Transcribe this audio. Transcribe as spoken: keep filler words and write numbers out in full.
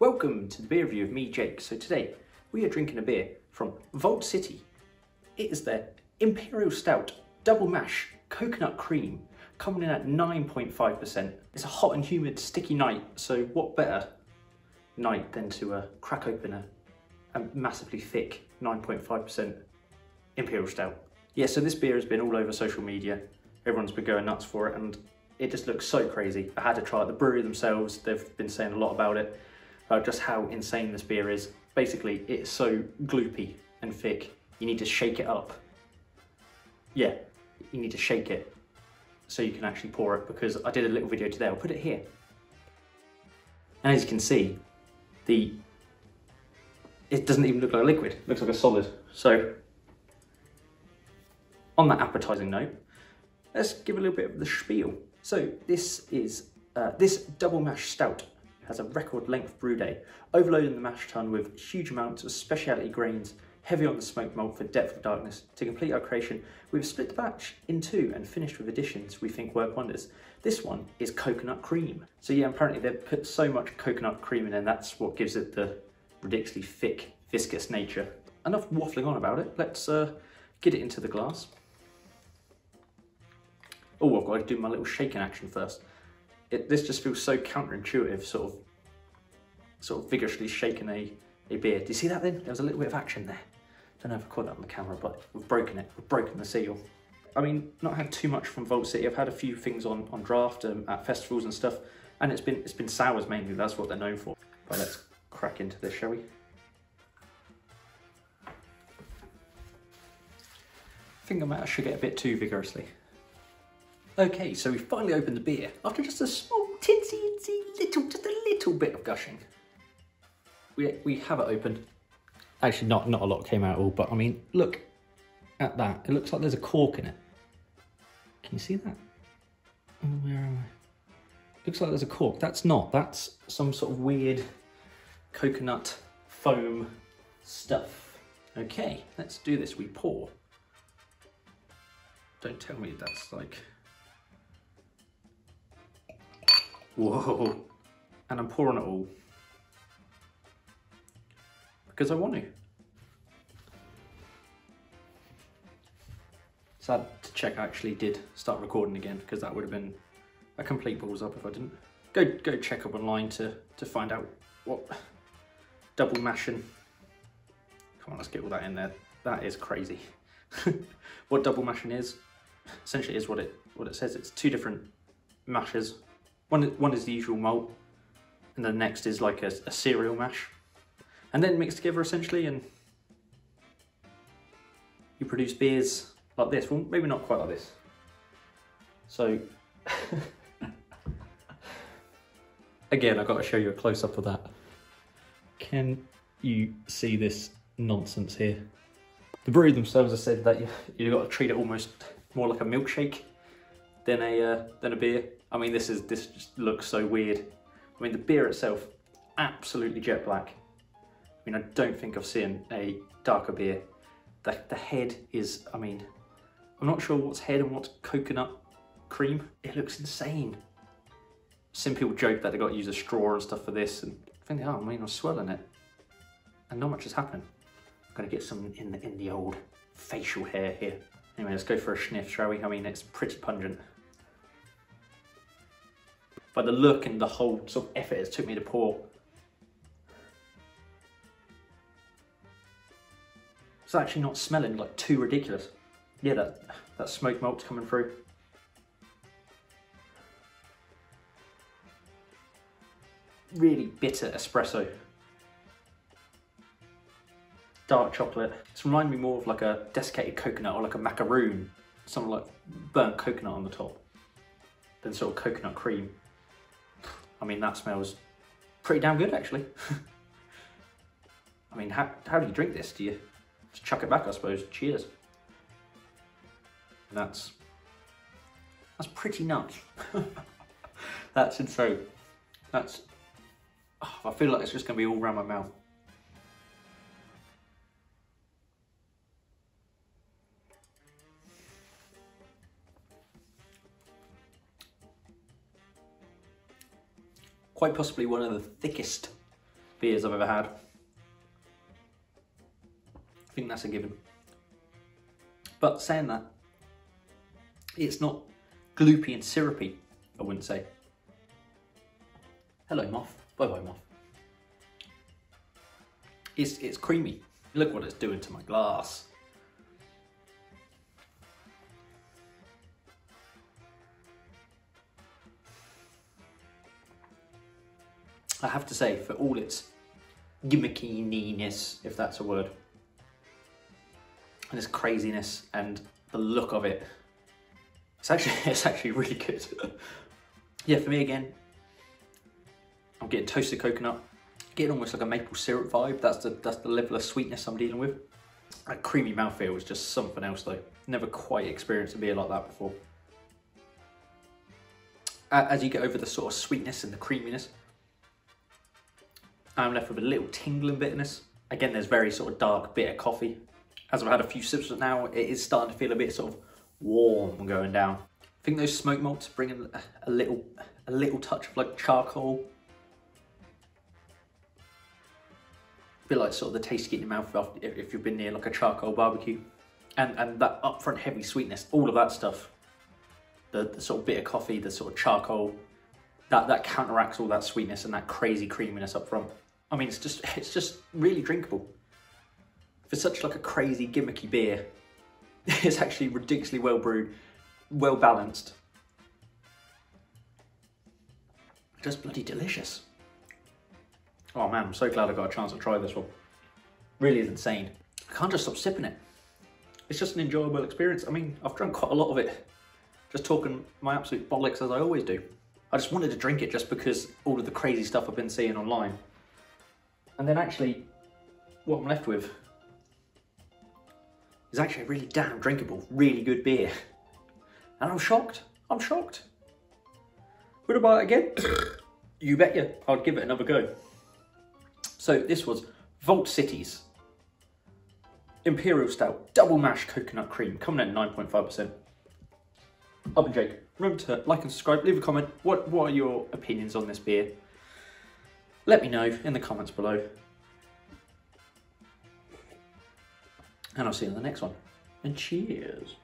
Welcome to the beer review of me, Jake. So today we are drinking a beer from Vault City. It is their Imperial Stout Double Mash Coconut Cream, coming in at nine point five percent. It's a hot and humid, sticky night, so what better night than to uh, crack open a, a massively thick nine point five percent Imperial Stout. Yeah, so this beer has been all over social media. Everyone's been going nuts for it and it just looks so crazy. I had to try it. The brewery themselves, they've been saying a lot about it. Uh, just how insane this beer is. Basically, it's so gloopy and thick, you need to shake it up. Yeah, you need to shake it so you can actually pour it, because I did a little video today, I'll put it here. And as you can see, the it doesn't even look like a liquid, it looks like a solid. So, on that appetizing note, let's give a little bit of the spiel. So, this is, uh, this double mash stout has a record length brew day, overloading the mash tun with huge amounts of speciality grains, heavy on the smoked malt for depth of darkness. To complete our creation, we've split the batch in two and finished with additions we think work wonders. This one is coconut cream. So yeah, apparently they've put so much coconut cream in there, that's what gives it the ridiculously thick, viscous nature. Enough waffling on about it, let's uh, get it into the glass. Oh, I've got to do my little shaking action first. It, this just feels so counterintuitive, sort of sort of vigorously shaking a, a beer. Do you see that then? There was a little bit of action there. Don't know if I caught that on the camera, but we've broken it. We've broken the seal. I mean, not had too much from Vault City. I've had a few things on, on draft um, at festivals and stuff, and it's been it's been sours mainly. That's what they're known for. But let's crack into this, shall we? I think I might actually get a bit too vigorously. Okay, so we finally opened the beer after just a small, tinsy, tinsy, little, just a little bit of gushing. We, we have it opened. Actually, not, not a lot came out at all, but I mean, look at that. It looks like there's a cork in it. Can you see that? Where am I? Looks like there's a cork. That's not, that's some sort of weird coconut foam stuff. Okay, let's do this. We pour. Don't tell me that's like... Whoa, and I'm pouring it all because I want to. Sad to check I actually did start recording again, because that would have been a complete balls up if I didn't. Go go check up online to, to find out what double mashing. Come on, let's get all that in there. That is crazy. What double mashing is, essentially is what it what it says. It's two different mashes. One, one is the usual malt, and the next is like a, a cereal mash. And then mixed together essentially, and you produce beers like this. Well, maybe not quite like this. So, again, I've got to show you a close-up of that. Can you see this nonsense here? The brewery themselves have said that you, you've got to treat it almost more like a milkshake than a, uh, than a beer. I mean, this is this just looks so weird. I mean, the beer itself, absolutely jet black. I mean, I don't think I've seen a darker beer. The, the head is, I mean, I'm not sure what's head and what's coconut cream. It looks insane. Some people joke that they got to use a straw and stuff for this, and I think they are. I mean, I'm swirling it, and not much has happened. I'm gonna get some in the in the old facial hair here. Anyway, let's go for a sniff, shall we? I mean, it's pretty pungent. But the look and the whole sort of effort it took me to pour. It's actually not smelling like too ridiculous. Yeah, that, that smoke malt's coming through. Really bitter espresso. Dark chocolate. It's reminding me more of like a desiccated coconut or like a macaroon. Something like burnt coconut on the top. Then sort of coconut cream. I mean, that smells pretty damn good, actually. I mean, how, how do you drink this? Do you just chuck it back, I suppose? Cheers. And that's, that's pretty nuts. That's insane. That's, oh, I feel like it's just gonna be all around my mouth. Quite possibly one of the thickest beers I've ever had. I think that's a given. But saying that, it's not gloopy and syrupy, I wouldn't say. Hello, moth. Bye-bye, moth. It's, it's creamy. Look what it's doing to my glass. I have to say, for all its gimmickiness, if that's a word, and its craziness and the look of it, it's actually it's actually really good. Yeah, for me again, I'm getting toasted coconut, getting almost like a maple syrup vibe. That's the that's the level of sweetness I'm dealing with. That creamy mouthfeel is just something else though. Never quite experienced a beer like that before. As you get over the sort of sweetness and the creaminess, I'm left with a little tingling bitterness. Again, there's very sort of dark, bitter coffee. As I've had a few sips of it now, it is starting to feel a bit sort of warm going down. I think those smoke malts bring in a little, a little touch of like charcoal. A bit like sort of the taste you get in your mouth after, if you've been near like a charcoal barbecue. And, and that upfront heavy sweetness, all of that stuff. The, the sort of bitter coffee, the sort of charcoal, that, that counteracts all that sweetness and that crazy creaminess up front. I mean, it's just it's just really drinkable. For such like a crazy gimmicky beer, it's actually ridiculously well brewed, well balanced. Just bloody delicious. Oh man, I'm so glad I got a chance to try this one. Really is insane. I can't just stop sipping it. It's just an enjoyable experience. I mean, I've drunk quite a lot of it. Just talking my absolute bollocks as I always do. I just wanted to drink it just because all of the crazy stuff I've been seeing online. And then actually, what I'm left with is actually a really damn drinkable, really good beer. And I'm shocked, I'm shocked. Would I buy it again? You betcha, I'd give it another go. So this was Vault City's Imperial Stout Double Mash Coconut Cream, coming in at nine point five percent. I've been Jake. Remember to like and subscribe, leave a comment. What, what are your opinions on this beer? Let me know in the comments below. And I'll see you in the next one. And cheers.